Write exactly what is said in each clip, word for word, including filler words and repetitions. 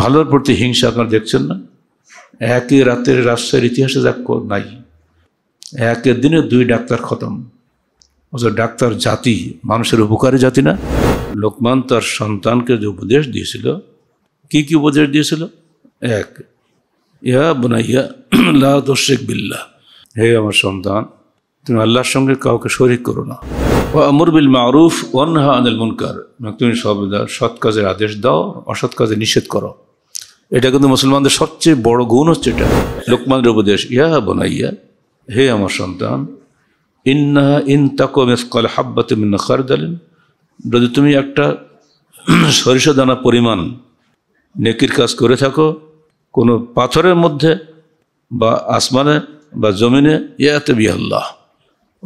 ভালোর প্রতি হিংসা আপনারা দেখছেন না একই রাতের রাজশাহীর ইতিহাসে যা নাই একের দিনে দুই ডাক্তার খতম অর্থাৎ ডাক্তার জাতি মানুষের উপকারী জাতি না লোকমান তার সন্তানকে যে উপদেশ দিয়েছিল কি কি উপদেশ দিয়েছিল এক ইয়া বুনাইয়া লা তুশরিক বিল্লাহ হে আমার সন্তান তুমি আল্লাহর সঙ্গে কাউকে শরীক করো না وأمر بالمعروف وانهى عن المنكر তুমি সর্বদা সৎ কাজের আদেশ দাও অসৎ কাজে নিষেধ করো এটা কিন্তু মুসলমানদের সবচেয়ে বড় গুণ হচ্ছে এটা লোকমানের উপদেশ ইয়া বুনাইয়া হে আমার সন্তান ইন্না ইন তাকু মিসকাল হাববাতিন মিন খারদালিন যদি তুমি একটা সরিষা দানা পরিমাণ নেকির কাজ করে থাকো কোনো পাথরের মধ্যে বা আসমানে বা জমিনে ইয়াতি বি আল্লাহ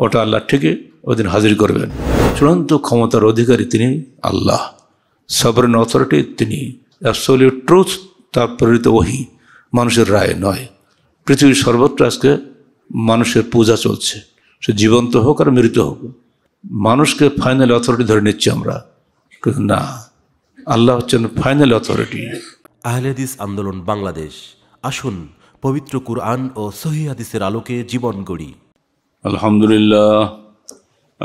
ওটা আল্লাহ থেকে ওই দিন হাজির করবেন চূড়ান্ত ক্ষমতার অধিকারী তিনি আল্লাহ সবরেন অথরিটি তিনি অ্যাবসলিউট ট্রুথ তার প্রেরিত ওহী মানুষের রায় নয় পৃথিবীর সর্বত্র আজকে মানুষের পূজা চলছে সে জীবন্ত হোক আর মৃত হোক মানুষকে ফাইনাল অথরিটি ধরে নিচ্ছি আমরা কিন্তু না আল্লাহ হচ্ছেন ফাইনাল অথরিটি আহলে হাদিস আন্দোলন বাংলাদেশ আসুন পবিত্র কুরআন ও সহিহ হাদিসের আলোকে জীবন গড়ি আলহামদুলিল্লাহ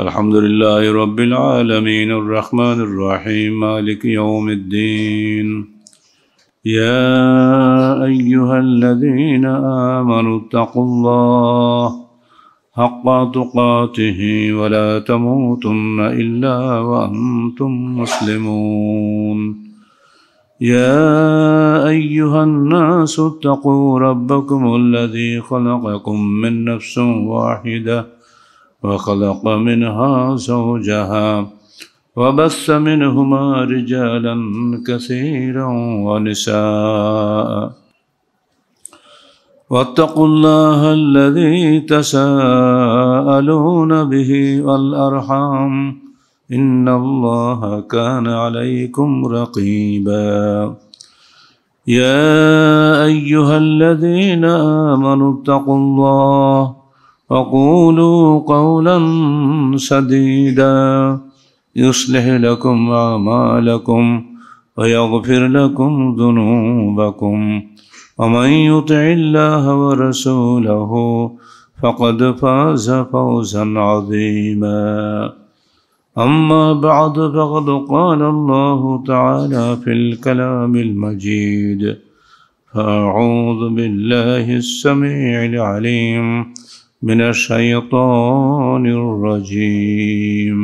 আলহামদুলিল্লাহি রাব্বিল আলামিনির রহমানির রহিম মালিক ইয়াউমিদ্দিন ইয়া আইয়ুহাল্লাযীনা আমানু তাকুল্লাহ হাক্কা তুকাতিহি ওয়া লা তামুতুন্না ইল্লা ওয়া আনতুম মুসলিমুন يا أيها الناس اتقوا ربكم الذي خلقكم من نفس واحدة وخلق منها زوجها وبث منهما رجالا كثيرا ونساء واتقوا الله الذي تساءلون به والأرحام إن الله كان عليكم رقيبا يا أيها الذين آمنوا اتقوا الله وقولوا قولا سديدا يصلح لكم أعمالكم ويغفر لكم ذنوبكم ومن يطع الله ورسوله فقد فاز فوزا عظيما أما بعد فقد قال الله تعالى في الكلام المجيد فأعوذ بالله السميع العليم من الشيطان الرجيم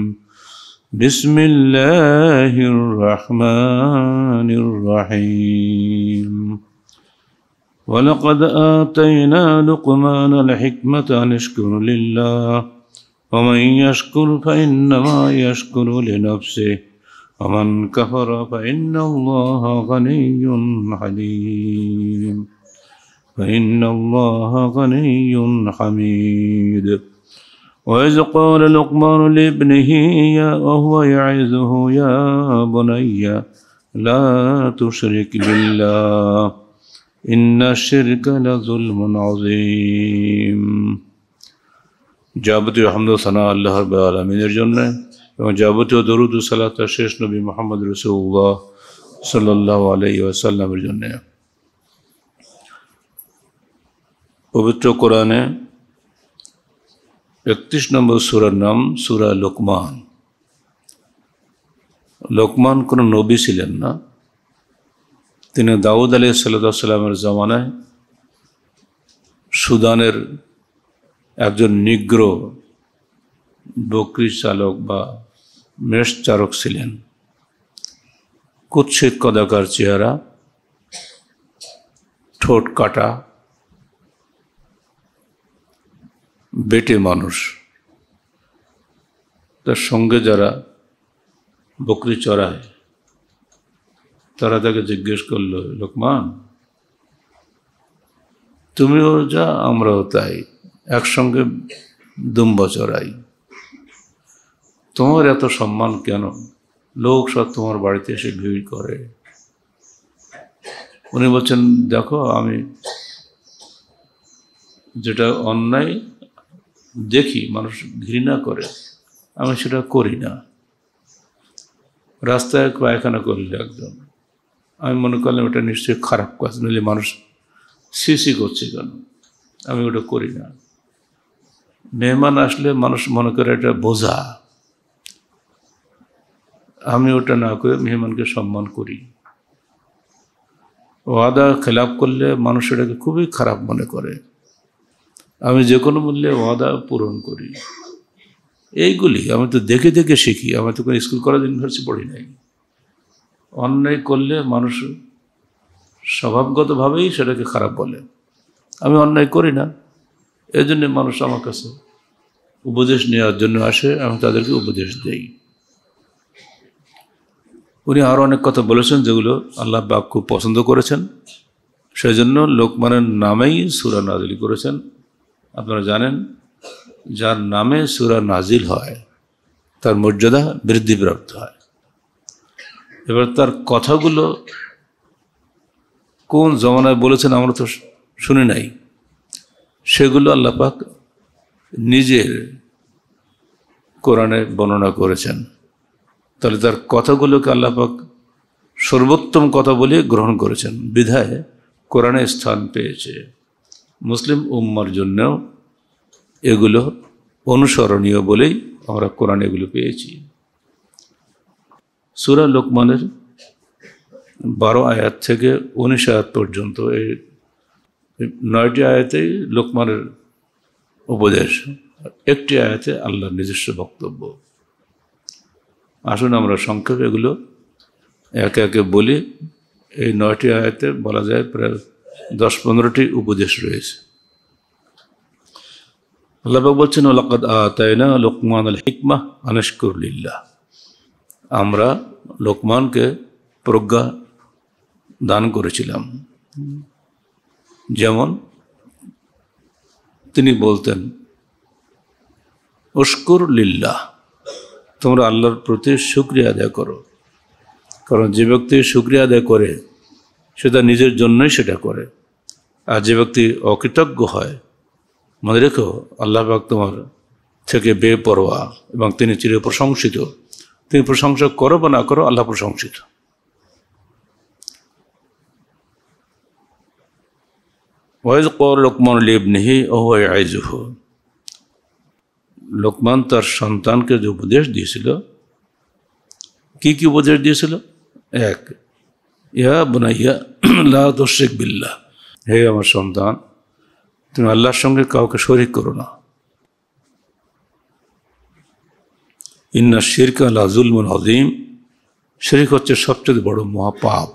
بسم الله الرحمن الرحيم ولقد آتينا لقمان الحكمة أن اشكر لله ومن يشكر فإنما يشكر لنفسه ومن كفر فإن الله غني حليم فإن الله غني حميد وإذ قال لقمان لابنه وهو يعظه يا بني لا تشرك بالله إن الشرك لظلم عظيم যাবতীয় হামদ ও সানা আল্লাহ রাব্বুল আলামিনের জন্য এবং যাবতীয় দরুদ ও সালাত শেষ নবী মুহাম্মদ রাসূলুল্লাহ সাল্লাল্লাহু আলাইহি ওয়াসাল্লামের জন্য পবিত্র কোরআনে একত্রিশ নম্বর সূরার নাম সূরা লুকমান লোকমান কোন নবী ছিলেন না তিনি দাউদ আলাইহিস সালামের জামানায় সুদানের একজন নিগ্র বকরি চালক বা মেষ চালক ছিলেন কুৎসিত কদাকার চেহারা ঠোঁট কাটা বেটে মানুষ তার সঙ্গে যারা বকরি চড়ায় তারা তাকে জিজ্ঞেস করলো লোকমান তুমিও যা আমরাও তাই একসঙ্গে দুম্বা চড়াই তোমার এত সম্মান কেন লোক সব তোমার বাড়িতে এসে ভিড় করে উনি বলছেন দেখো আমি যেটা অন্যায় দেখি মানুষ ঘৃণা করে আমি সেটা করি না রাস্তায় পায়খানা করলে একদম আমি মনে করলাম এটা নিশ্চয়ই খারাপ কাজ, নইলে মানুষ সিসি করছে কেন, আমি ওটা করি না। মেহমান আসলে মানুষ মনে করে এটা বোঝা, আমি ওটা না করে মেহমানকে সম্মান করি। ওয়াদা খেলাপ করলে মানুষ এটাকে খুবই খারাপ মনে করে, আমি যে কোনো মূল্যে ওয়াদা পূরণ করি। এইগুলি আমি তো দেখে দেখে শিখি, আমি তো কোনো স্কুল কলেজ ইউনিভার্সিটি পড়ি নাই। অন্যায় করলে মানুষ স্বভাবগতভাবেই সেটাকে খারাপ বলে, আমি অন্যায় করি না, এজন্য মানুষ আমার কাছে উপদেশ নেওয়ার জন্য আসে, আমি তাদেরকে উপদেশ দেই। উনি আরও অনেক কথা বলেছেন যেগুলো আল্লাহ পাক খুব পছন্দ করেছেন, সেই জন্য লোকমানের নামেই সূরা নাজিল করেছেন। আপনারা জানেন যার নামে সূরা নাজিল হয় তার মর্যাদা বৃদ্ধিপ্রাপ্ত হয়। এবার তার কথাগুলো কোন জমানায় বলেছেন আমরা তো শুনে নাই, সেগুলো আল্লাহ পাক নিজের কোরআনে বর্ণনা করেছেন। তাহলে তার কথাগুলোকে আল্লাহ পাক সর্বোত্তম কথা বলে গ্রহণ করেছেন, বিধায় কোরআনে স্থান পেয়েছে। মুসলিম উম্মার জন্যও এগুলো অনুসরণীয় বলেই আমরা কোরআনে এগুলো পেয়েছি। সূরা লোকমানের বারো আয়াত থেকে উনিশ আয়াত পর্যন্ত এই নয়টি আয়াতেই লোকমানের উপদেশ, একটি আয়াতে আল্লাহর নিজস্ব বক্তব্য। আসুন আমরা সংক্ষেপে এগুলো একে একে বলি। এই নয়টি আয়াতে বলা যায় প্রায় দশ পনেরোটি উপদেশ রয়েছে। আল্লাহ পাক বলছেন, লাকাদ আতাইনা লোকমানাল হিকমাহ আন আশকুর লিল্লাহ, আমরা লোকমানকে প্রজ্ঞা দান করেছিলাম, যেমন তিনি বলতেন উশকুর লিল্লাহ, তোমরা আল্লাহর প্রতি শুকরিয়া আদায় করো। কারণ যে ব্যক্তি শুকরিয়া আদায় করে সে তার নিজের জন্যই সেটা করে, আর যে ব্যক্তি অকৃতজ্ঞ হয়, মনে রেখো আল্লাহ পাক তোমার থেকে বেপরোয়া এবং তিনি চিরপ্রশংসিত, তুমি প্রশংসা করো বা না করো আল্লাহ প্রশংসিত। ওয়াইজ কর লোকমান লিবনিহি ওয়া ইয়াইজুহু, লোকমান তার সন্তানকে যে উপদেশ দিয়েছিল, কি কি উপদেশ দিয়েছিল? এক, ইয়া বুনাইয়া লা তুশরিক বিল্লাহ, হে আমার সন্তান তুমি আল্লাহর সঙ্গে কাউকে শরিক করো না। ইন্না শিরকা লা যুলমুন আযীম, শিরক হচ্ছে সবচেয়ে বড় মহাপাপ।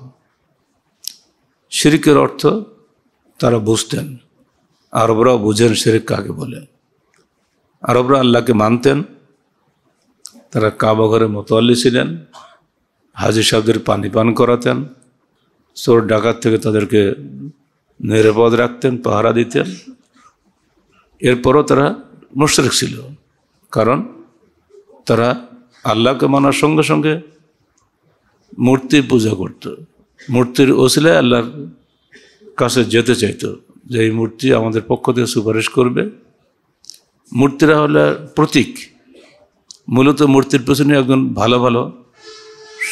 শিরকের অর্থ তারা বুঝতেন, আরবরা বুঝেন শিরক কাকে বলে। আরবরা আল্লাহকে মানতেন, তারা কাবা ঘরে মুতাওয়াল্লি ছিলেন, হাজী সাহেবদের পানি পান করাতেন, চোর ডাকাত থেকে তাদেরকে নিরাপদ রাখতেন, পাহারা দিতেন। এরপরও তারা মুশরিক ছিল, কারণ তারা আল্লাহকে মানার সঙ্গে সঙ্গে মূর্তির পূজা করত, মূর্তির ওসিলায় আল্লাহর কাছে যেতে চাইত যে এই মূর্তি আমাদের পক্ষ থেকে সুপারিশ করবে। মূর্তিরা হলো প্রতীক, মূলত মূর্তির পেছনে একজন ভালো ভালো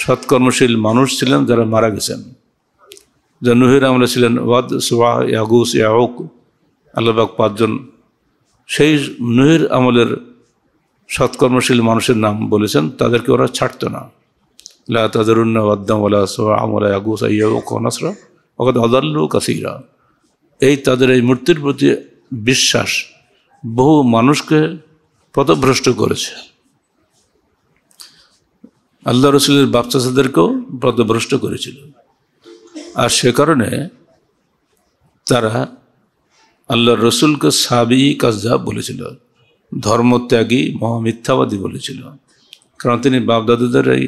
সৎকর্মশীল মানুষ ছিলেন যারা মারা গেছেন। যে নুহের আমলে ছিলেন ওয়াদ, সুয়া, ইয়াগুস, ইয়াউক, আল্লাহবাক পাঁচজন, সেই নুহের আমলের সৎকর্মশীল মানুষের নাম বলেছেন, তাদেরকে ওরা ছাড়ত না। লা তাযুরুন্না ওয়াদ্দাম ওয়ালা সুয়া ওয়ালা ইয়াগুস ইয়াউক ওয়া নাসরা ওয়াকাদ আযাল্লু কাসীরা, এই তাদের এই মূর্তির প্রতি বিশ্বাস বহু মানুষকে পথভ্রষ্ট করেছে। আল্লাহ রসুলের বাপচাচাদেরকেও পথভ্রষ্ট করেছিল, আর সে কারণে তারা আল্লাহ রসুলকে সাবি কাযযাব বলেছিল, ধর্মত্যাগী মহামিথ্যাবাদী বলেছিল, কারণ তিনি বাপদাদাদের এই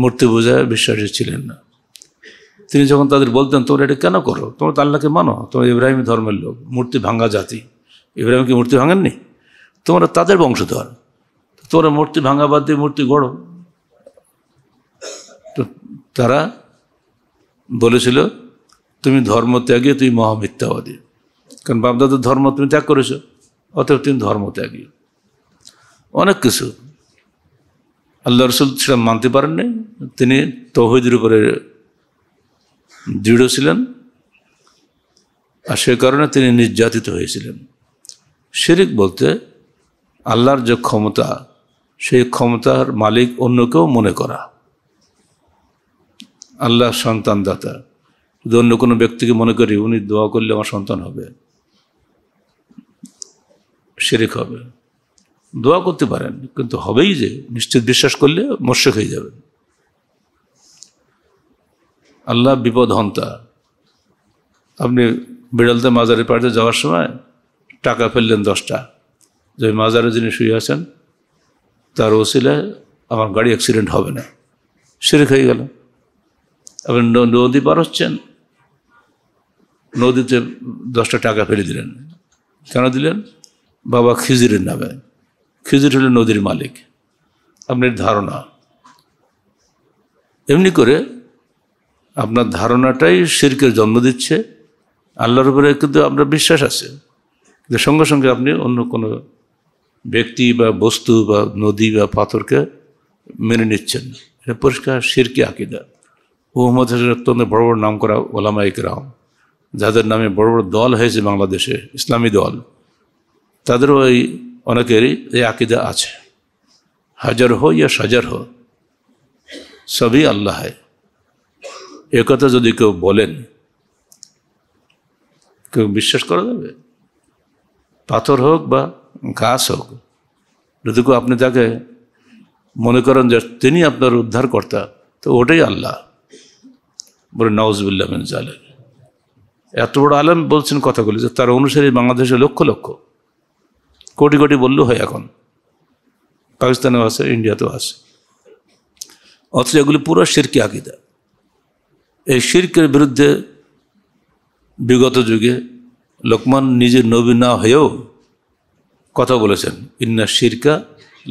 মূর্তি পূজায় বিশ্বাসী ছিলেন না। তিনি যখন তাদের বলতেন তোমরা এটা কেন করো, তোমরা তো আল্লাহকে মানো, তোমরা ইব্রাহিম ধর্মের লোক, মূর্তি ভাঙা জাতি, ইব্রাহিম কি মূর্তি ভাঙেননি? তোমরা তাদের বংশধর, তোমরা মূর্তি ভাঙা বাদ দিয়ে মূর্তি গড়ো। তো তারা বলেছিল তুমি ধর্মত্যাগী, তুমি মহামিথ্যাবাদী, কারণ বাপদাদার ধর্ম তুমি ত্যাগ করেছো, অতএব তিনি ধর্মত্যাগী। অনেক কিছু আল্লাহ রসুল সেটা মানতে পারেননি, তিনি তৌহিদের উপরে দৃঢ় ছিলেন আর সে কারণে তিনি নির্যাতিত হয়েছিলেন। শিরক বলতে আল্লাহর যে ক্ষমতা সেই ক্ষমতার মালিক অন্যকেও মনে করা, আল্লাহ সন্তান দাতা, যদি অন্য কোনো ব্যক্তিকে মনে করি উনি দোয়া করলে আমার সন্তান হবে, শিরক হবে। দোয়া করতে পারেন কিন্তু হবেই যে নিশ্চিত বিশ্বাস করলে মুশরিক হয়ে যাবেন। আল্লাহ বিপদ হন্তা, আপনি বিড়ালতে মাজারে পাড়তে যাওয়ার সময় টাকা ফেললেন দশটা, যে মাজারে যিনি শুয়ে আছেন তার ওসিলে আমার গাড়ি অ্যাক্সিডেন্ট হবে না, শিরক হয়ে গেল। আপনি নদী পার হচ্ছেন, নদীতে দশটা টাকা ফেলে দিলেন, কেন দিলেন? বাবা খিজিরের নামে, খিজির হলেন নদীর মালিক, আপনার ধারণা। এমনি করে আপনার ধারণাটাই শিরকের জন্ম দিচ্ছে। আল্লাহর উপরে কিন্তু আপনার বিশ্বাস আছে, কিন্তু সঙ্গে সঙ্গে আপনি অন্য কোনো ব্যক্তি বা বস্তু বা নদী বা পাথরকে মেনে নিচ্ছেন, এটা পরিষ্কার শিরকি আকিদা। মুহাম্মদ অত্যন্ত বড় বড় নাম করা ওলামায়ে কেরাম, যাদের নামে বড় বড় দল হয়েছে বাংলাদেশে, ইসলামী দল, তাদেরও এই অনেকেরই এই আকিদা আছে। হাজার হো ইয়া সাজার হো সবই আল্লাহ, এ কথা যদি কেউ বলেন কেউ বিশ্বাস করা যাবে? পাথর হোক বা ঘাস হোক, যদি কেউ আপনি তাকে মনে করেন যে তিনি আপনার উদ্ধারকর্তা, তো ওটাই আল্লাহ বলে নাউজুবিল্লাহ মিন যালিক। এত বড় আলেম বলছেন কথাগুলি যে তার অনুসারী বাংলাদেশে লক্ষ লক্ষ কোটি কোটি বললেও হয়, এখন পাকিস্তানেও আছে, ইন্ডিয়াতেও আছে। অথচ এগুলি পুরো শিরকি আকিদা। এই শিরকের বিরুদ্ধে বিগত যুগে লোকমান নিজে নবী না হয়েও কথা বলেছেন, ইন্না শিরকা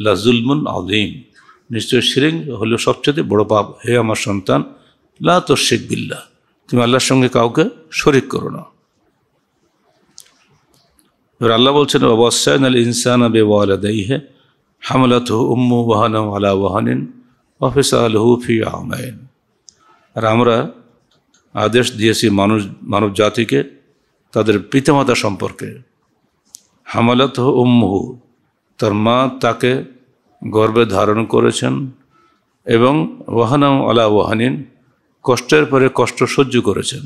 লা যুলমুন আযীম, নিশ্চয় শিরক হলো সবচেয়ে বড় পাপ। হে আমার সন্তান, লা তুশরিক বিল্লাহ, তুমি আল্লাহর সঙ্গে কাউকে শরিক করো না। এবার আল্লাহ বলছেন, ওয়াসায়না আল ইনসানা বিওয়ালাদাইহি হামালাতহু উম্মুহু ওয়াহানা আলা ওয়াহানিন ওয়া ফিসালুহু ফি আমাইন। আর আমরা আদেশ দিয়েছি মানুষ মানব জাতিকে তাদের পিতামাতা সম্পর্কে। হামালাতহু উম্মুহু, তার মা তাকে গর্ভে ধারণ করেছেন, এবং ওয়াহানা আলা ওয়াহানিন, কষ্টের পরে কষ্ট সহ্য করেছেন।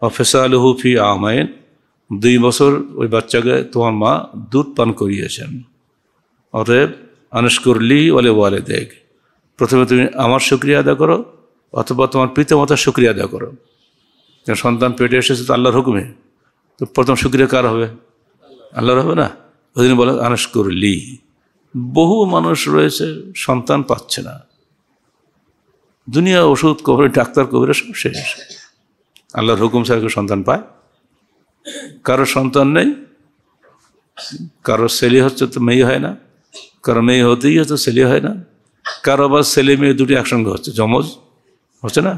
ওয়া ফিসালুহু ফি আমাইন, দুই বছর ওই বাচ্চাকে তোমার মা দুধ পান করিয়েছেন। অতএব আনশকুরলি ওয়া লিওয়ালিদাইক, প্রথমে তুমি আমার শুকরিয়া আদায় করো অথবা তোমার পিতামাতার শুকরিয়া আদায় করো। সন্তান পেটে এসেছে তো আল্লাহর হুকুমে, তো প্রথম শুকরিয়া কার হবে? আল্লাহর হবে না? ওই জন্য বলে আনশকুরলি। বহু মানুষ রয়েছে সন্তান পাচ্ছে না, দুনিয়া ওষুধ কবরে ডাক্তার কবরে সব শেষ, আল্লাহর হুকুম ছাড়া কেউ সন্তান পায়? কারো সন্তান নেই, কারো ছেলে হচ্ছে তো মেয়ে হয় না, কারো মেয়ে হতেই হচ্ছে ছেলে হয় না, কারো আবার ছেলে মেয়ে দুটি একসঙ্গে হচ্ছে, জমজ হচ্ছে না,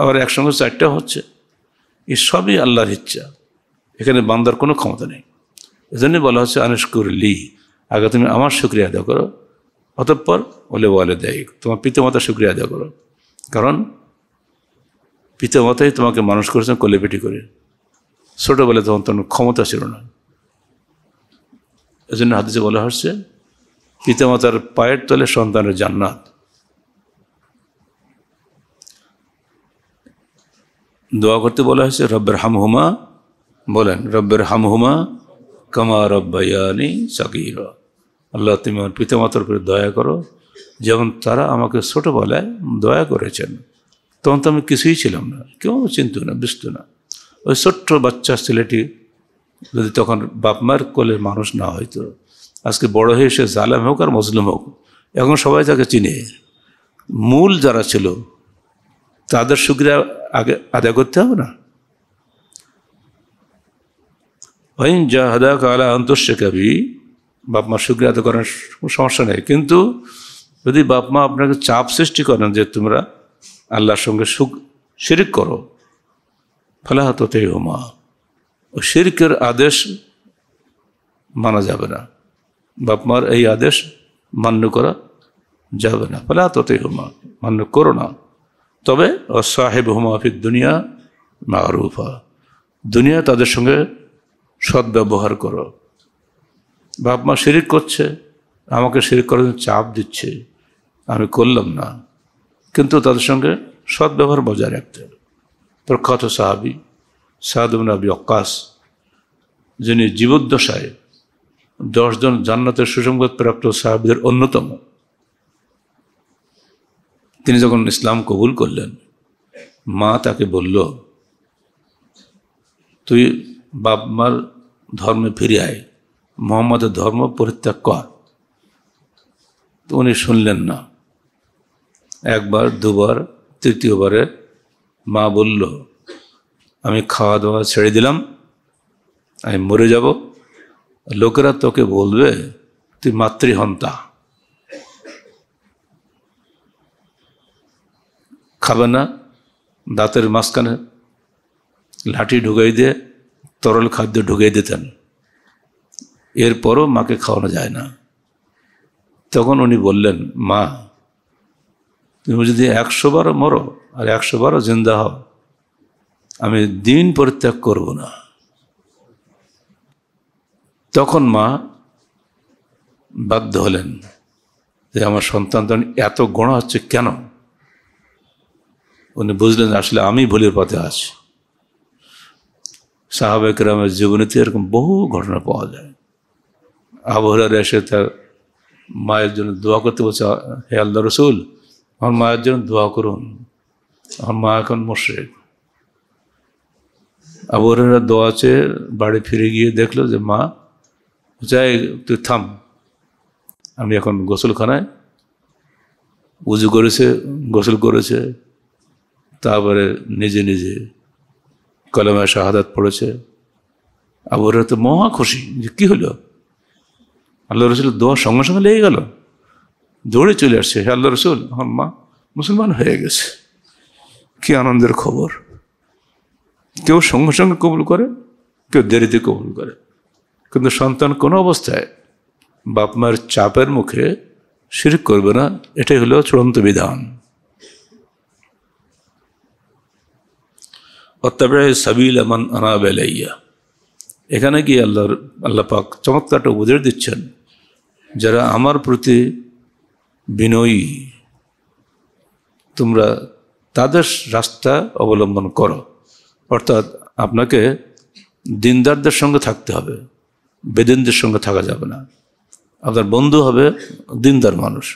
আবার একসঙ্গে চারটা হচ্ছে। এই সবই আল্লাহর ইচ্ছা, এখানে বান্দার কোনো ক্ষমতা নেই। এজন্য বলা হচ্ছে আনশকুরলি, আগে তুমি আমার শুকরিয়া আদায় করো, অতঃপর ওলে ওয়ালিদাইক, তোমার পিতামাতার শুকরিয়া আদায় করো। কারণ পিতামাতাই তোমাকে মানুষ করেছেন কোলে পিঠে করে, ছোটোবেলায় তখন তোমার ক্ষমতা ছিল না। এই জন্য হাদিসে বলা হচ্ছে পিতামাতার পায়ের তলে সন্তানের জান্নাত। দোয়া করতে বলা হয়েছে রব্বের হামহুমা, বলেন রব্বের হামহুমা কামা রব্বায়ানি সাগীরা, আল্লাহ তুমি আমার পিতামাতার উপরে দয়া করো যেমন তারা আমাকে ছোটোবেলায় দয়া করেছেন। তখন তো আমি কিছুই ছিলাম না, কেউ চিনত না, বুঝত না। ওই ছোট্ট বাচ্চা ছেলেটি যদি তখন বাপ মায়ের কোলের মানুষ না হইতো, আজকে বড় হয়ে সে জালেম হোক আর মজলুম হোক, এখন সবাই তাকে চিনে। মূল যারা ছিল তাদের শুকরিয়া আগে আদায় করতে হবে না? ওয়াইন জাহাদাকা আলা আন তুশরিকা বি, বাপ মার শুকরিয়া আদায় করার সমস্যা নেই, কিন্তু যদি বাপ মা আপনাকে চাপ সৃষ্টি করেন যে তোমরা আল্লাহর সঙ্গে সুখ শিরিক করো, ফালাহ তোতেই হোমা, ও শিরকের আদেশ মানা যাবে না, বাপমার এই আদেশ মান্য করা যাবে না। ফালাহ তোতেই হোমা, মান্য করো না। তবে সাহেবহুমা ফিদ দুনিয়া মারুফা, দুনিয়া তাদের সঙ্গে সদ্ব্যবহার করো। বাপ মা শিরিক করছে, আমাকে শিরিক করার জন্য চাপ দিচ্ছে, আমি করলাম না, কিন্তু তাদের সঙ্গে সদ্ব্যবহার বজায় রাখতে হবে। প্রখ্যাত সাহাবি সাদ ইবনে আবি ওয়াক্কাস, যিনি জীবদ্দশায় দশজন জান্নাতের সুসংবাদপ্রাপ্ত সাহাবীদের অন্যতম, তিনি যখন ইসলাম কবুল করলেন, মা তাকে বলল, তুই বাপ মার ধর্মে ফিরে আয়, মোহাম্মদের ধর্ম পরিত্যাগ কর। উনি শুনলেন না। একবার, দুবার, তৃতীয়বারে মা বলল, আমি খাওয়া দাওয়া ছেড়ে দিলাম, আমি মরে যাব, লোকেরা তোকে বলবে তুই মাতৃহন্তা, খাবে না, দাঁতের মাঝখানে লাঠি ঢুকাই দিয়ে তরল খাদ্য ঢুকিয়ে দিতেন, এরপরও মাকে খাওয়ানো যায় না। তখন উনি বললেন, মা তুমি যদি একশো বারো মরো আর একশো বারো জিন্দা হও, আমি দিন পরিত্যাগ করব না। তখন মা বাধ্য হলেন যে আমার সন্তান তখন এত গোঁড়া হচ্ছে কেন। উনি বুঝলেন আসলে আমি ভুলের পথে আছি। সাহাবায়ে কেরামের জীবনীতে এরকম বহু ঘটনা পাওয়া যায়। আবু হুরায়রা এসে তার মায়ের জন্য দোয়া করতে বলছে, হে আল্লাহর রাসূল আমার মায়ের জন্য দোয়া করুন, আমার মা এখন মুশরিক। আবু হুরায়রা দোয়া চেয়ে বাড়ি ফিরে গিয়ে দেখলো যে মা যাই, তুই থাম, আমি এখন গোসলখানায়, উজু করেছে, গোসল করেছে, তারপরে নিজে নিজে কলেমায়ে শাহাদাত পড়েছে। আবু হুরায়রা তো মহা খুশি যে কী হলো, আল্লাহ রসুলের দোয়া সঙ্গে সঙ্গে লেগে গেল, দৌড়ে চলে আসছে, হে আল্লাহ রসুল আমার মা মুসলমান হয়ে গেছে, কি আনন্দের খবর। কেউ সঙ্গে সঙ্গে কবুল করে, কেউ দেরিতে কবুল করে, কিন্তু সন্তান কোনো অবস্থায় বাপ মায়ের চাপের মুখে শিরক করবে না, এটাই হলো চূড়ান্ত বিধান। অত্যাবি সাবিল আমান আনাবেলাইয়া, এখানে কি আল্লাহর আল্লাহ পাক চমৎকারটা উপদেশ দিচ্ছেন, যারা আমার প্রতি বিনয়ী তোমরা তাদের রাস্তা অবলম্বন করো। অর্থাৎ আপনাকে দিনদারদের সঙ্গে থাকতে হবে, বেদিনদের সঙ্গে থাকা যাবে না। আপনার বন্ধু হবে দিনদার মানুষ,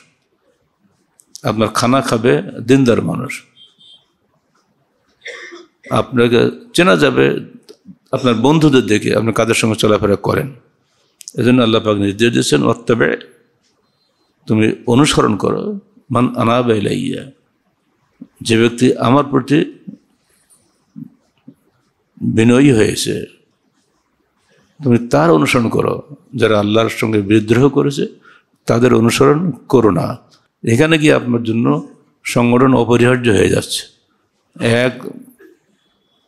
আপনার খানা খাবে দিনদার মানুষ, আপনাকে চেনা যাবে আপনার বন্ধুদের দেখে আপনি কাদের সঙ্গে চলাফেরা করেন। এজন্য আল্লাহ পাক নির্দেশ দিয়েছেন, অতএব তুমি অনুসরণ করো মান আনাবা ইলাইয়া, যে ব্যক্তি আমার প্রতি বিনয়ী হয়েছে তুমি তার অনুসরণ করো। যারা আল্লাহর সঙ্গে বিদ্রোহ করেছে তাদের অনুসরণ করো না। এখানে কি আপনার জন্য সংগঠন অপরিহার্য হয়ে যাচ্ছে। এক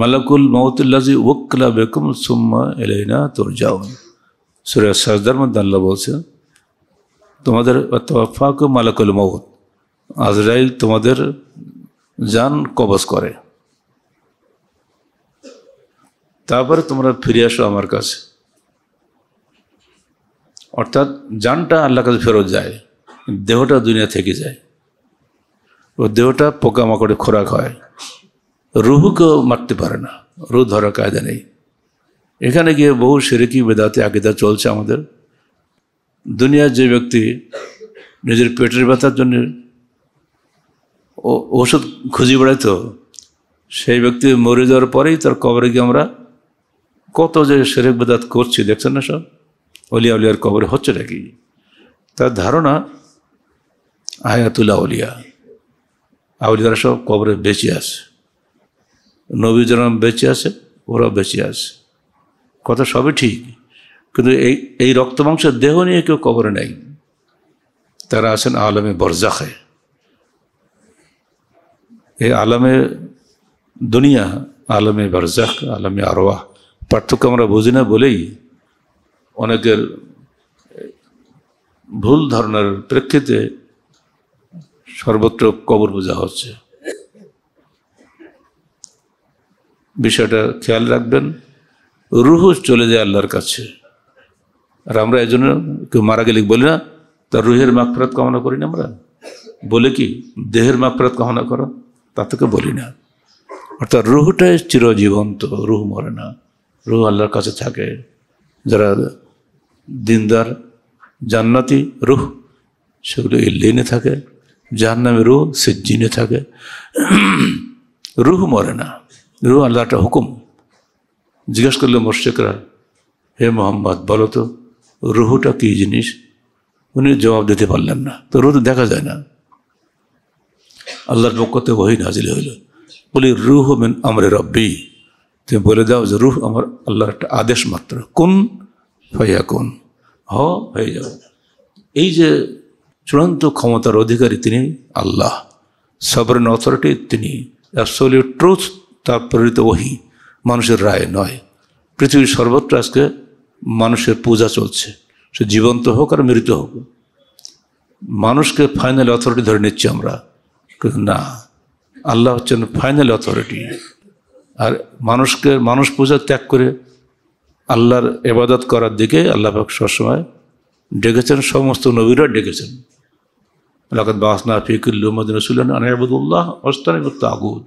মালাকুল মাউতুল্লাজি ওয়াক্কালা বিকুম সুম্মা ইলাইনা তুরজাউন। সূরা সাজদার মধ্যে আল্লাহ বলছেন, তোমাদের তাওয়াফাকু মালাকুল মাউত, আজরাইল তোমাদের জান কবজ করে, তারপরে তোমরা ফিরে আসো আমার কাছে। অর্থাৎ জানটা আল্লাহর কাছে ফেরত যায়, দেহটা দুনিয়া থেকে যায়, ও দেহটা পোকামাকড়ে খোরাক হয়, রুহুকেও মারতে পারে না, রুহ ধরা কায়দা নেই। এখানে গিয়ে বহু শিরকি বেদাতে আকীদা চলছে আমাদের। দুনিয়ার যে ব্যক্তি নিজের পেটের ব্যথার জন্য ওষুধ খুঁজে বেড়াইত, সেই ব্যক্তি মরে যাওয়ার পরেই তার কবরে গিয়ে আমরা কত যে শিরক বেদাত করছি, দেখছেন না? সব অলিয়া উলিয়ার কবরে হচ্ছে নাকি তার ধারণা, আয়াতুল্লাহ অলিয়া আউলিয়ারা সব কবরে বেঁচে আছে, নবী যারা বেঁচে আছে ওরা বেঁচে আছে, কথা সবই ঠিক, কিন্তু এই এই রক্ত মাংসের দেহ নিয়ে কেউ কবরে নেই, তারা আছেন আলমে বরজাখে। এই আলমে দুনিয়া, আলমে বরজাখ, আলমে আরওয়াহ পার্থক্য আমরা বুঝি না বলেই অনেকের ভুল ধারণার প্রেক্ষিতে সর্বত্র কবর পূজা হচ্ছে। বিষয়টা খেয়াল রাখবেন, রুহ চলে যায় আল্লাহর কাছে, আর আমরা এই জন্য কেউ মারা গেলে বলি না তার রুহের মাগফিরাত কামনা করি না, আমরা বলে কি দেহের মাগফিরাত কামনা করো, তা থেকে বলি না। অর্থাৎ রুহটাই চিরজীবন্ত, রুহ মরে না, রুহ আল্লাহর কাছে থাকে। যারা দিনদার জান্নাতি রুহ সেগুলো ইল্লিনে থাকে, জাহান্নামে রুহ সিজ্জিনে থাকে। রুহ মরে না, রুহ আল্লাহটা হুকুম। জিজ্ঞেস করলো মুশরিকরা, হে মোহাম্মদ বলো তো রুহটা কী জিনিস? উনি জবাব দিতে পারলেন না, তো রুহ তো দেখা যায় না। আল্লাহর পক্ষ থেকে ওহী নাজিল হইল, বলি রুহ মিন আমরি রব্বি, তুমি বলে দাও যে রুহ আমার আল্লাহর একটা আদেশ মাত্র, কুন ফায়াকুন, হ হয়ে যাও। এই যে চূড়ান্ত ক্ষমতার অধিকারী তিনি আল্লাহ, সবরেন অথরিটি তিনি, অ্যাবসোলিউট ট্রুথ তার প্রেরিত ওহী, মানুষের রায় নয়। পৃথিবীর সর্বত্র আজকে মানুষের পূজা চলছে, সে জীবন্ত হোক আর মৃত হোক, মানুষকে ফাইনাল অথরিটি ধরে নিচ্ছি আমরা, কিন্তু না, আল্লাহ হচ্ছেন ফাইনাল অথরিটি। আর মানুষকে মানুষ পূজা ত্যাগ করে আল্লাহর ইবাদত করার দিকে আল্লাহ পাক সবসময় ডেকেছেন, সমস্ত নবীরা ডেকেছেন। লাকাদ বাসনা ফি কুল্লি উম্মাতিন রাসূলান আন ইয়াবুদুল্লাহ ওয়াজতানিবুত তাগুত,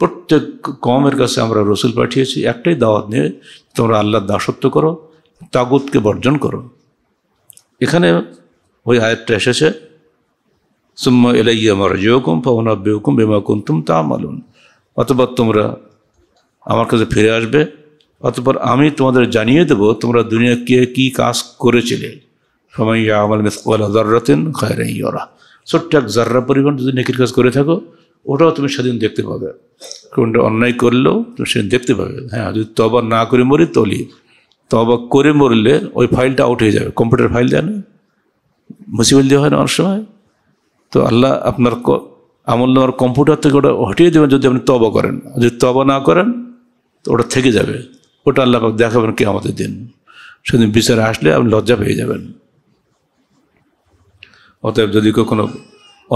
প্রত্যেক কওমের কাছে আমরা রসুল পাঠিয়েছি একটাই দাওয়াত নিয়ে, তোমরা আল্লাহর দাসত্ব করো, তাগুতকে বর্জন করো। এখানে ওই আয়াতটা এসেছে, সুম্মা ইলাইয়া মারজিউকুম ফাউনাব্বিউকুম বিমা কুনতুম তা'মালুন, অতঃপর তোমরা আমার কাছে ফিরে আসবে, অতঃপর আমি তোমাদের জানিয়ে দেবো তোমরা দুনিয়ায় কে কী কাজ করেছিলে। সময় ইয়ামাল মিসকালা যাররাতিন খায়রান ইয়ারা, ছোট্ট এক যাররা পরিমাণ যদি নেকির কাজ করে থাকো ওটাও তুমি সেদিন দেখতে পাবে, কোনটা অন্যায় করলেও তুমি সেদিন দেখতে পাবে। হ্যাঁ, যদি তবা না করে মরি তলি, তবা করে মরলে ওই ফাইলটা আউট হয়ে যাবে, কম্পিউটার ফাইল দেয় না, মুসিবল দেওয়া হয় না অনেক সময়, তো আল্লাহ আপনার আমল নামার কম্পিউটার থেকে ওটা হটিয়ে দেবেন যদি আপনি তবা করেন। যদি তবা না করেন তো ওটা থেকে যাবে, ওটা আল্লাহ দেখাবেন কে আমাদের দিন, সেদিন বিচারে আসলে আপনি লজ্জা পেয়ে যাবেন। অতএব যদি কখনো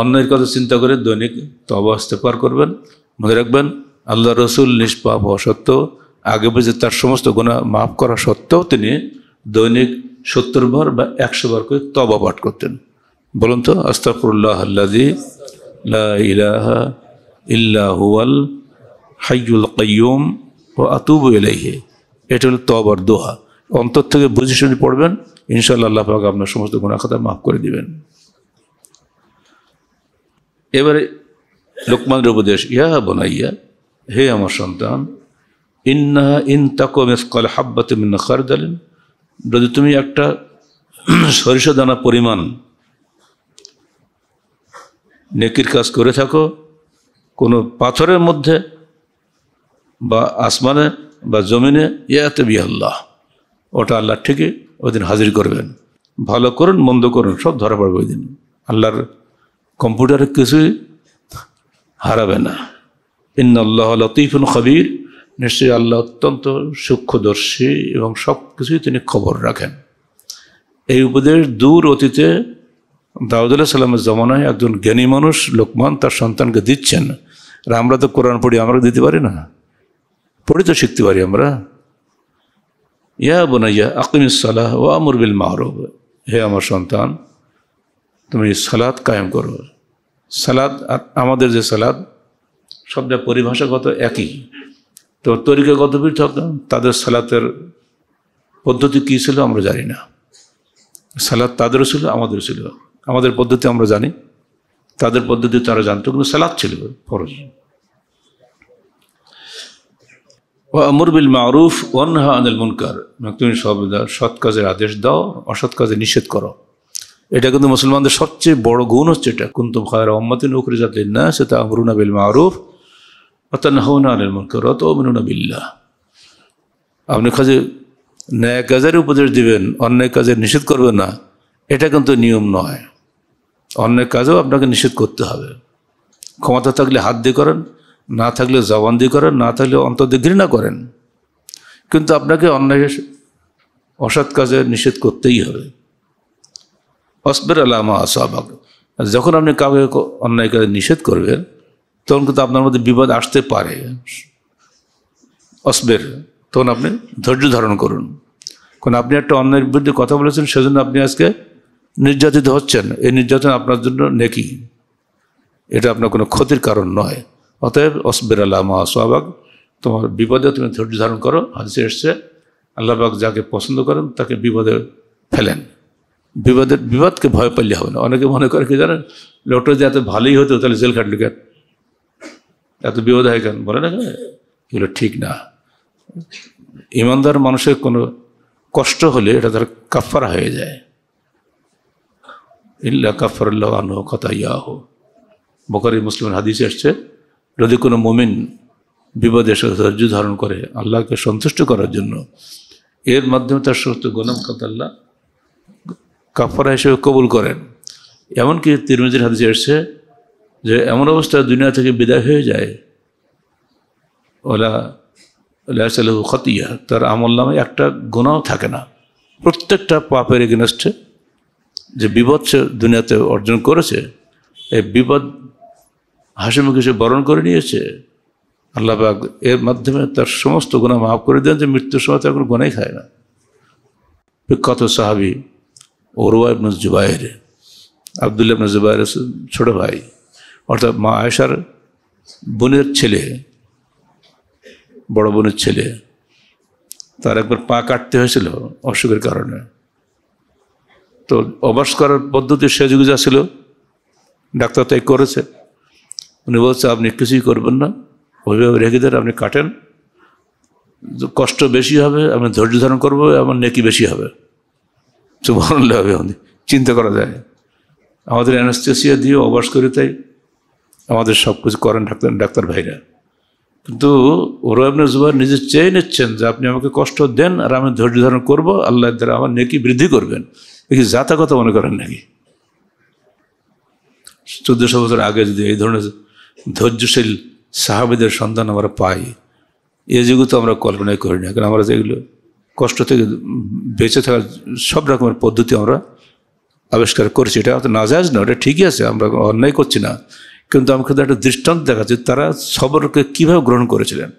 অন্যের কথা চিন্তা করে দৈনিক তওবা ইস্তেগফার করবেন। মনে রাখবেন আল্লাহ রসুল নিষ্পাপ হওয়া সত্ত্বেও, আগে বুঝে তার সমস্ত গুনাহ মাফ করা সত্ত্বেও তিনি দৈনিক সত্তর বার বা একশো বার করে তওবা পাঠ করতেন। বলুন তো, আস্তাগফিরুল্লাহ আল্লাযী লা ইলাহা ইল্লা হুয়াল হাইয়ুল কাইয়ুম ওয়া আতুবু ইলাইহি, এটা হলো তওবার দোয়া। অন্তর থেকে বুঝে শুনে পড়বেন, ইনশাআল্লাহ আল্লাহ পাক আপনার সমস্ত গুনাহ খাতা মাফ করে দিবেন। এবারে লোকমানের উপদেশ, ইয়া বনাইয়া, হে আমার সন্তান, ইন্না ইন তাকু মিসকাল হাব্বাতিন মিন খারদালিন, যদি তুমি একটা সরিষা দানা পরিমাণ নেকির কাজ করে থাকো, কোনো পাথরের মধ্যে বা আসমানে বা জমিনে, ইয়াতে বিআল্লাহ, ওটা আল্লাহ ঠিকই ওই দিন হাজির করবেন। ভালো করুন মন্দ করুন সব ধরা পড়বে ওই দিন, আল্লাহর কম্পিউটারে কিছুই হারাবে না। ইন্নাল্লাহ লতীফুন খবীর, নিশ্চয়ই আল্লাহ অত্যন্ত সূক্ষ্মদর্শী এবং সব কিছুই তিনি খবর রাখেন। এই উপদেশ দূর অতীতে দাউদ আলাইহিস সালামের জমানায় একজন জ্ঞানী মানুষ লোকমান তার সন্তানকে দিচ্ছেন। আর আমরা তো কোরআন পড়ি, আমরা দিতে পারি না, পড়ি তো শিখতে পারি আমরা। ইয়া বুনাইয়া আকিমিস সালাহ ওয়া আমুর বিল মা'রুফ, হে আমার সন্তান তুমি সালাত কায়েম করো। সালাত আর আমাদের যে সালাত শব্দের পরিভাষাগত একই, তো তরিকাগত পৃথক, তাদের সালাতের পদ্ধতি কী ছিল আমরা জানি না। সালাত তাদেরও ছিল আমাদেরও ছিল, আমাদের পদ্ধতি আমরা জানি, তাদের পদ্ধতি তারা জানত, কিন্তু সালাত ছিল ফরজ। ওয়া আমর বিল মা'রুফ ওয়া নাহা আনিল মুনকার, তুমি সব সৎ কাজের আদেশ দাও, অসৎ কাজে নিষেধ করো। এটা কিন্তু মুসলমানদের সবচেয়ে বড় গুণ হচ্ছে এটা কুনতুম খায়রা উম্মাতিন উখরিজাত লিন-নাস তা'মুরুনা বিল মা'রুফ ওয়া তানহাউনা আনিল মুনকার ওয়া তু'মিনুনা বিল্লাহ। আপনি কাজে ন্যায় কাজের উপদেশ দিবেন, অন্যায় কাজের নিষেধ করবেন না, এটা কিন্তু নিয়ম নয়। অন্যায় কাজও আপনাকে নিষেধ করতে হবে। ক্ষমতা থাকলে হাত দিয়ে করেন, না থাকলে জবান দিয়ে করেন, না থাকলে অন্তর দিয়ে ঘৃণা করেন, কিন্তু আপনাকে অন্যায় অসৎ কাজে নিষেধ করতেই হবে। অসবের আলামা আসাবাক, যখন আপনি কাউকে অন্যায় কাজে নিষেধ করবেন তখন কিন্তু আপনার মধ্যে বিবাদ আসতে পারে। অসবের, তখন আপনি ধৈর্য ধারণ করুন, কারণ আপনি একটা অন্যায়ের বিরুদ্ধে কথা বলেছেন, সেজন্য আপনি আজকে নির্যাতিত হচ্ছেন। এই নির্যাতন আপনার জন্য নেকি, এটা আপনার কোনো ক্ষতির কারণ নয়। অতএব অসবের আলামা আসাবাক, তোমার বিপদে তুমি ধৈর্য ধারণ করো। হাদিসে এসেছে আল্লাহ পাক যাকে পছন্দ করেন তাকে বিপদে ফেলেন। বিবাদের বিবাদকে ভয় পাইলে হবে না। অনেকে মনে করে কি জানেন, লোকটা যে এত ভালোই হতো তাহলে জেল খাটলি কেন, এত বিবাদ হয় কেন, বলে না কেন, এগুলো ঠিক না। ইমানদার মানুষের কোনো কষ্ট হলে এটা তার কাফফারা হয়ে যায়। ইল্লা কাফফারাল্লাহু আনহু খাতায়াহু, বুখারী মুসলিম হাদিসে আসছে, যদি কোনো মুমিন বিবাদের সাথে ধৈর্য ধারণ করে আল্লাহকে সন্তুষ্ট করার জন্য, এর মাধ্যমে তার সমস্ত গুনাহকে আল্লাহ কাফফারা হিসেবে কবুল করেন। এমনকি তিরমিজির হাদিসে এসেছে যে এমন অবস্থায় দুনিয়া থেকে বিদায় হয়ে যায়, ওলা লাইসালাহু খাতিয়া, তার আমল নামে একটা গুনাহ থাকে না। প্রত্যেকটা পাপের এগেনস্টে যে বিপদ সে দুনিয়াতে অর্জন করেছে, এই বিপদ হাসি মুখে সে বরণ করে নিয়েছে। আল্লাহ পাক এর মাধ্যমে তার সমস্ত গুনাহ মাফ করে দেন, যে মৃত্যুর সময় তার কোনো গুনাহই খায় না। বিখ্যাত সাহাবী উরওয়া ইবনে জুবায়ের, আব্দুল্লাহ ইবনে জুবায়ের ছোট ভাই, অর্থাৎ মা আয়েশার বোনের ছেলে, বড় বোনের ছেলে, তার একবার পা কাটতে হয়েছিল অসুখের কারণে। তো অবাস করার পদ্ধতি সে যুগে যা ছিল ডাক্তার তাই করেছে। উনি বলছে আপনি কিছুই করবেন না, ওইভাবে রেখে দেন, আপনি কাটেন, কষ্ট বেশি হবে, আমি ধৈর্য ধারণ করবো, আমার নেকি বেশি হবে। সুবহানাল্লাহ, হবে চিন্তা করা যায়। আমাদের অ্যানাস্থেসিয়া দিয়ে অবাস করে, তাই আমাদের সব কিছু করেন ডাক্তার ডাক্তার ভাইরা। কিন্তু ওরা আপনি জুবায়ের নিজে চেয়ে নিচ্ছেন যে আপনি আমাকে কষ্ট দেন আর আমি ধৈর্য ধারণ করবো, আল্লাহ দ্বারা আমার নেকি বৃদ্ধি করবেন। দেখি যাতা কথা মনে করেন নাকি, চোদ্দশো বছর আগে যদি এই ধরনের ধৈর্যশীল সাহাবীদের সন্ধান আমরা পাই, এই যুগে তো আমরা কল্পনাই করি না। কারণ আমরা যেগুলো কষ্ট থেকে বেঁচে থাকার সব রকমের পদ্ধতি আমরা আবিষ্কার করছি, এটা হয়তো নাজায়েজ না, এটা ঠিকই আছে, আমরা অন্যায় করছি না, কিন্তু আমাকে একটা দৃষ্টান্ত দেখাচ্ছে তারা সবরকে কীভাবে গ্রহণ করেছিলেন।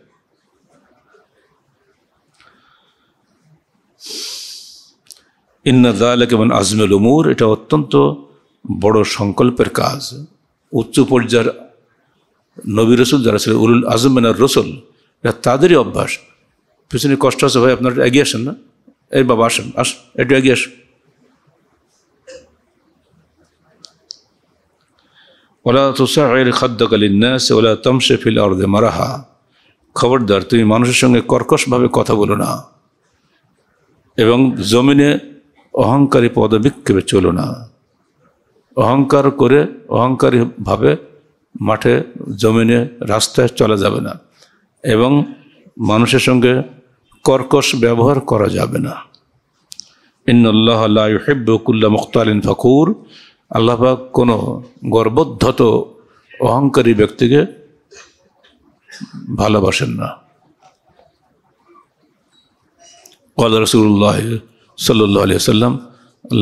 ইন্না যালিকা মিন আজমিল উমুর, এটা অত্যন্ত বড় সংকল্পের কাজ। উচ্চ পর্যায়ের নবী রসুল যারা ছিল, উলুল আজম মিনার রসুল, এটা তাদেরই অভ্যাস। পিছনে কষ্ট আছে, ভাই আপনারা এগিয়ে আসেন না, এই বাবা আসেন, আস একটু এগিয়ে আসুন। ওলা তুসাইর খাদ্দাকা লিন-নাস ওলা তামশি ফিল আরদি মারাহা, খবরদার তুমি মানুষের সঙ্গে কর্কশভাবে কথা বলো না এবং জমিনে অহংকারী পদবিক্ষেপে চলো না। অহংকার করে অহংকারীভাবে মাঠে জমিনে রাস্তায় চলা যাবে না, এবং মানুষের সঙ্গে কর্কশ ব্যবহার করা যাবে না। ইন্নাল্লাহা লা ইউহিব্বু কুল্লা মুখতালিন ফাকুর, আল্লাহ পাক কোনো গর্বোদ্ধত অহংকারী ব্যক্তিকে ভালোবাসেন না। ক্বালা রাসূলুল্লাহ সাল্লাল্লাহু আলাইহি ওয়াসাল্লাম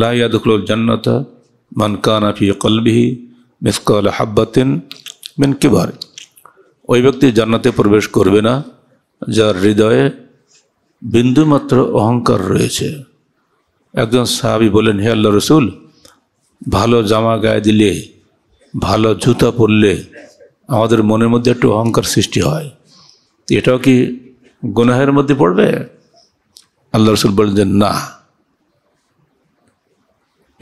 লা ইয়াদখুলুল জান্নাতা মান কানা ফি কলবিহি মিসকালা হাব্বাতিন মিন কিবার, ওই ব্যক্তি জান্নাতে প্রবেশ করবে না যার হৃদয়ে বিন্দুমাত্র অহংকার রয়েছে। একজন সাহাবী বলেন, হে আল্লাহর রাসূল, ভালো জামা গায়ে দিলে, ভালো জুতা পরলে আমাদের মনের মধ্যে একটু অহংকার সৃষ্টি হয়, এটাও কি গুনাহের মধ্যে পড়বে? আল্লাহ রাসূল বলেন যে না,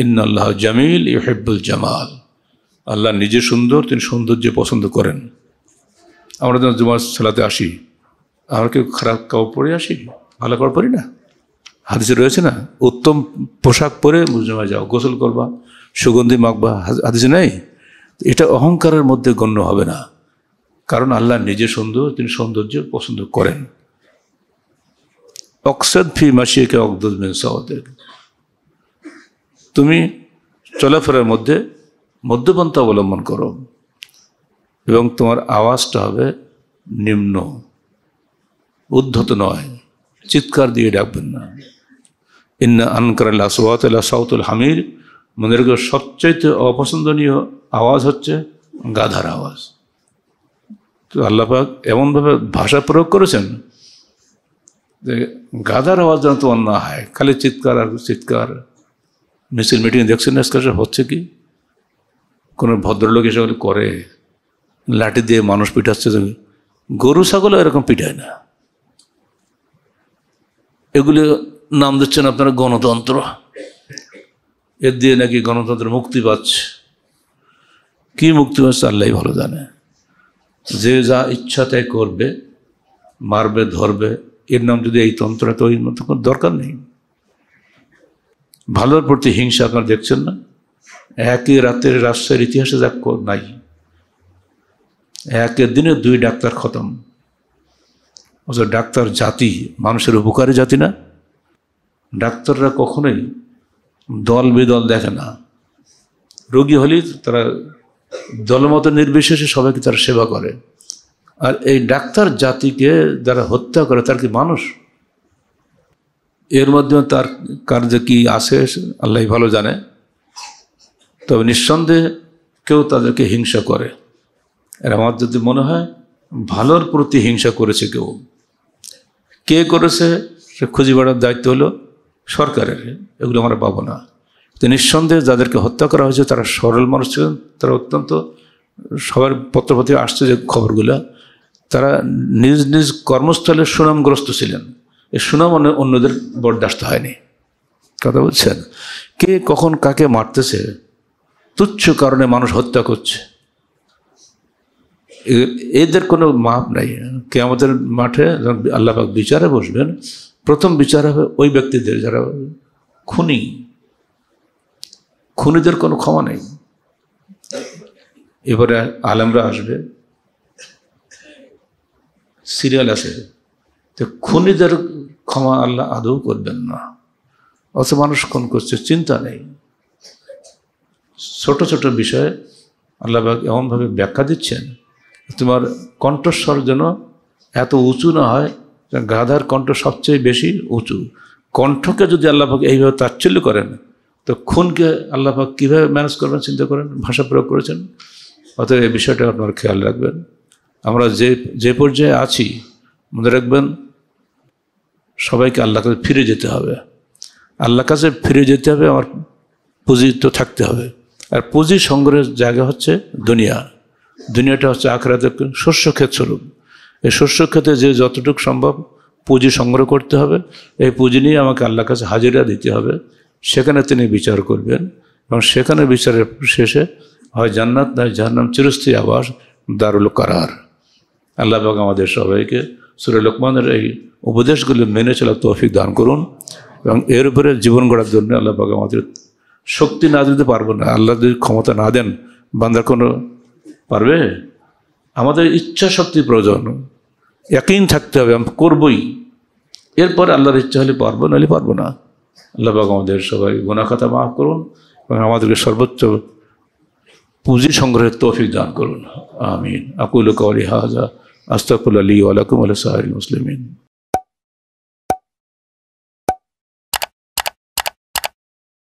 ইন্নাল্লাহা জামিল ইউহিব্বুল জামাল, আল্লাহ নিজে সুন্দর, তিনি সৌন্দর্য পছন্দ করেন। আমরা যখন জুমার সালাতে আসি, আমরা কেউ খারাপ কাপড় পরে আসি, ভালো কাপড় পরি না। হাদিসে রয়েছে না, উত্তম পোশাক পরে জুমায় যাও, গোসল করবা, সুগন্ধি মাখবা হাদিসে নাই। এটা অহংকারের মধ্যে গণ্য হবে না, কারণ আল্লাহ নিজে সুন্দর, তিনি সৌন্দর্য পছন্দ করেন। অকসদ ফি মাশিয়াকে অকদুদ মিন সাওয়াতিক, তুমি চলাফেরার মধ্যে মধ্যপন্থা অবলম্বন করো এবং তোমার আওয়াজটা হবে নিম্ন, উদ্ধত নয়, চিৎকার দিয়ে ডাকবেন না। ইন্না আনকারাল আসওয়াত লা সাওতুল হামির, মনেরগো সবচেয়ে অপছন্দনীয় আওয়াজ হচ্ছে গাধার আওয়াজ। তো আল্লাহ পাক এমনভাবে ভাষা প্রয়োগ করেছেন যে গাধার আওয়াজ যেন তোমার না হয়, খালি চিৎকার আর চিৎকার। মিছিল মিটিং দেখছেন না আজকাল হচ্ছে কি, কোনো ভদ্রলোক এসে করে লাঠি দিয়ে মানুষ পিটাচ্ছে। গরু ছাগল এরকম পিটায় না, এগুলো নাম দিচ্ছেন আপনারা গণতন্ত্র, এর দিয়ে নাকি গণতন্ত্র মুক্তি পাচ্ছে। কি মুক্তি পাচ্ছে আল্লাহই ভালো জানে। যে যা ইচ্ছা তাই করবে, মারবে, ধরবে, এর নাম যদি এই তন্ত্র, তো এই মতো কোনো দরকার নেই। ভালোর প্রতি হিংসা আপনারা দেখছেন না, একই রাতের রাষ্ট্রের ইতিহাসে যা নাই, একের দিনে দুই ডাক্তার খতম। অথচ ডাক্তার জাতি, মানুষের উপকারী জাতি না। ডাক্তাররা কখনোই দল বেদল দেখে না, রোগী হলেই তারা দলমত নির্বিশেষে সবাইকে তারা সেবা করে। আর এই ডাক্তার জাতিকে যারা হত্যা করে তার কি মানুষ? এর মাধ্যমে তার কার্য কি আছে আল্লাহ ভালো জানে। তবে নিঃসন্দেহে কেউ তাদেরকে হিংসা করে, আর আমার যদি মনে হয় ভালোর প্রতি হিংসা করেছে কেউ। কে করেছে সে খুঁজে বেড়ার দায়িত্ব হলো সরকারের, এগুলো আমরা পাবো না। তো নিঃসন্দেহে যাদেরকে হত্যা করা হয়েছে তারা সরল মানুষ ছিলেন, তারা অত্যন্ত সবার পত্রপত্রে আসছে যে খবরগুলো, তারা নিজ নিজ কর্মস্থলে সুনামগ্রস্ত ছিলেন। এই সুনাম অন্যদের বরদাস্ত হয়নি। কথা বলছেন, কে কখন কাকে মারতেছে, তুচ্ছ কারণে মানুষ হত্যা করছে, এদের কোনো মাপ নাই। কিয়ামতের মাঠে আল্লাহ পাক বিচারে বসবেন, প্রথম বিচার হবে ওই ব্যক্তিদের যারা খুনি। খুনিদের কোনো ক্ষমা নেই। এবারে আলেমরা আসবে, সিরিয়াল আছে, তো খুনিদের ক্ষমা আল্লাহ আদৌ করবেন না। অথচ মানুষ খুন করছে, চিন্তা নেই। ছোট ছোট বিষয়ে আল্লাহ পাক এমনভাবে ব্যাখ্যা দিচ্ছেন, তোমার কণ্ঠস্বর যেন এত উঁচু না হয়। গাধার কণ্ঠ সবচেয়ে বেশি উঁচু। কণ্ঠকে যদি আল্লাহ পাক এইভাবে তাচ্ছিল্য করেন, তো খুনকে আল্লাহ পাক কীভাবে ম্যানেজ করবেন চিন্তা করেন, ভাষা প্রয়োগ করেছেন। অতএব এই বিষয়টা আপনারা খেয়াল রাখবেন। আমরা যে যে পর্যায়ে আছি, মনে রাখবেন সবাইকে আল্লাহ কাছে ফিরে যেতে হবে। আল্লাহ কাছে ফিরে যেতে হবে, আমার পুঁজি তো থাকতে হবে। আর পুঁজি সংগ্রহের জায়গা হচ্ছে দুনিয়া। দুনিয়াটা হচ্ছে আখেরাতের শস্যক্ষেত স্বরূপ। এই শস্যক্ষেতে যে যতটুকু সম্ভব পুঁজি সংগ্রহ করতে হবে। এই পুঁজি নিয়ে আমাকে আল্লাহর কাছে হাজিরা দিতে হবে। সেখানে তিনি বিচার করবেন, এবং সেখানে বিচারের শেষে হয় জান্নাত, নয় জাহান্নাম, চিরস্থায়ী আবাস, দারুল কারার। আল্লাহ পাক আমাদের সবাইকে সূরা লুকমানের এই উপদেশগুলো মেনে চলার তৌফিক দান করুন, এবং এর উপরে জীবন গড়ার জন্য আল্লাহ পাক আমাদের শক্তি না দিতে পারবো না। আল্লাহ যদি ক্ষমতা না দেন, বান্দার কোনো পারবে? আমাদের ইচ্ছা শক্তি প্রয়োজন, ইয়াকিন থাকতে হবে আমি করবই। এরপর আল্লাহর ইচ্ছা হলে পারবো, নাহলে পারবো না। আল্লাহ পাক আমাদের সবাই গুনাহ খাতা মাফ করুন, এবং আমাদেরকে সর্বোচ্চ পুঁজি সংগ্রহের তৌফিক দান করুন। আমিন। আকুলু কাওলি হাযা, আস্তাগফিরুল্লাহ লি ওয়া লাকুম ওয়া লিসাইরিল মুসলিমিন।